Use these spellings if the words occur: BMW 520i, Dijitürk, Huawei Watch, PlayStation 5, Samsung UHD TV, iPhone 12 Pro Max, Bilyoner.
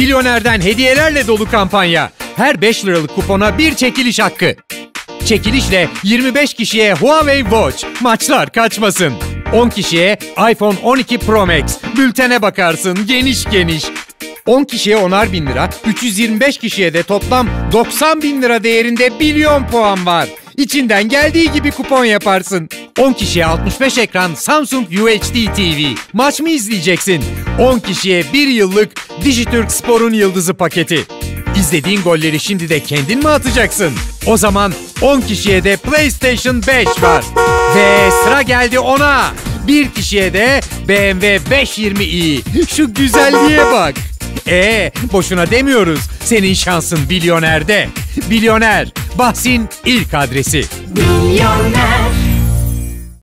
Bilyoner'den hediyelerle dolu kampanya. Her 5 liralık kupona bir çekiliş hakkı. Çekilişle 25 kişiye Huawei Watch. Maçlar kaçmasın. 10 kişiye iPhone 12 Pro Max. Bültene bakarsın geniş geniş. 10 kişiye 10'ar bin lira, 325 kişiye de toplam 90 bin lira değerinde milyon puan var. İçinden geldiği gibi kupon yaparsın. 10 kişiye 65 ekran Samsung UHD TV. Maç mı izleyeceksin? 10 kişiye 1 yıllık Dijitürk Spor'un yıldızı paketi. İzlediğin golleri şimdi de kendin mi atacaksın? O zaman 10 kişiye de PlayStation 5 var. Ve sıra geldi 10'a. Bir kişiye de BMW 520i. Şu güzelliğe bak. Boşuna demiyoruz. Senin şansın Bilyoner'de. Bilyoner, bahsin ilk adresi. Bilyoner.